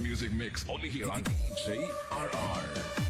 Music mix only here on DJ RR.